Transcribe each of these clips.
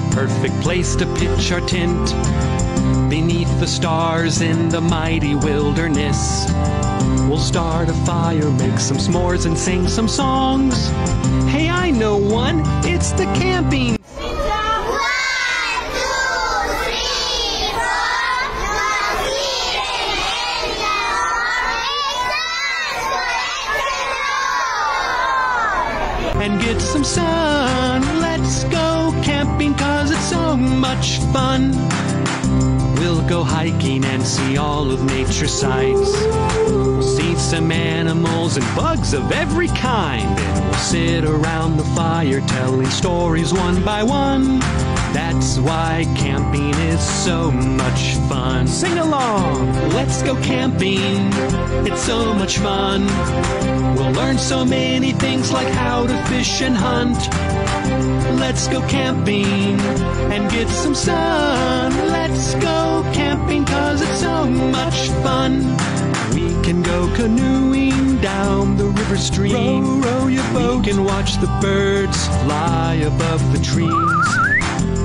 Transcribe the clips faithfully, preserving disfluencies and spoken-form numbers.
the perfect place to pitch our tent, beneath the stars in the mighty wilderness. We'll start a fire, make some s'mores, and sing some songs. Hey, I know one, it's the camping. And get some sun. Let's go camping, cause it's so much fun. We'll go hiking and see all of nature's sights. We'll see some animals and bugs of every kind. And we'll sit around the fire telling stories one by one. That's why camping is so much fun. Sing along! Let's go camping, it's so much fun. We'll learn so many things like how to fish and hunt. Let's go camping and get some sun. Let's go camping cause it's so much fun. We can go canoeing down the river stream. Row, row your boat. We can watch the birds fly above the trees.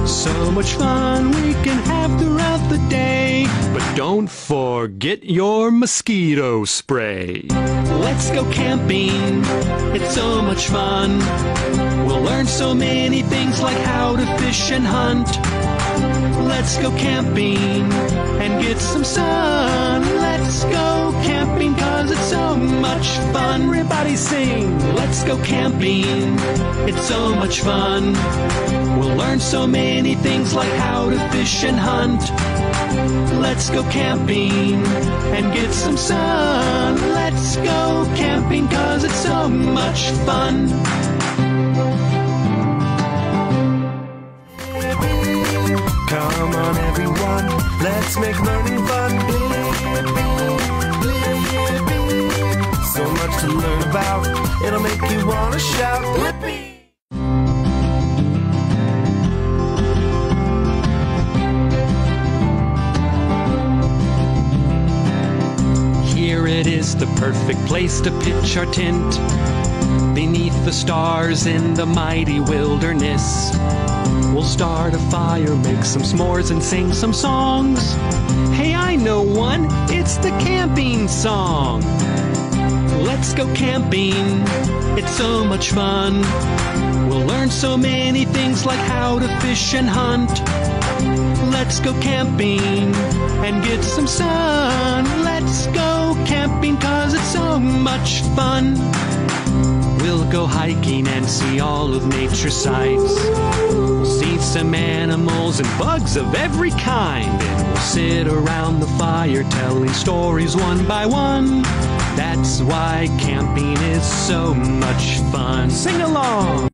So much fun we can have throughout the day. But don't forget your mosquito spray. Let's go camping, it's so much fun. We'll learn so many things like how to fish and hunt. Let's go camping and get some sun. Let's go camping cause it's so much fun. Everybody sing. Let's go camping, it's so much fun. We'll learn so many things like how to fish and hunt. Let's go camping and get some sun. Let's go camping cause it's so much fun. Come on everyone, let's make learning fun. So much to learn about, it'll make you wanna shout. Yippee! Here it is, the perfect place to pitch our tent, beneath the stars in the mighty wilderness. We'll start a fire, make some s'mores, and sing some songs. Hey, I know one, it's the camping song. Let's go camping, it's so much fun. We'll learn so many things like how to fish and hunt. Let's go camping and get some sun. Let's go camping cause it's so much fun. We'll go hiking and see all of nature's sights. We'll see some animals and bugs of every kind. And we'll sit around the fire telling stories one by one. That's why camping is so much fun. Sing along!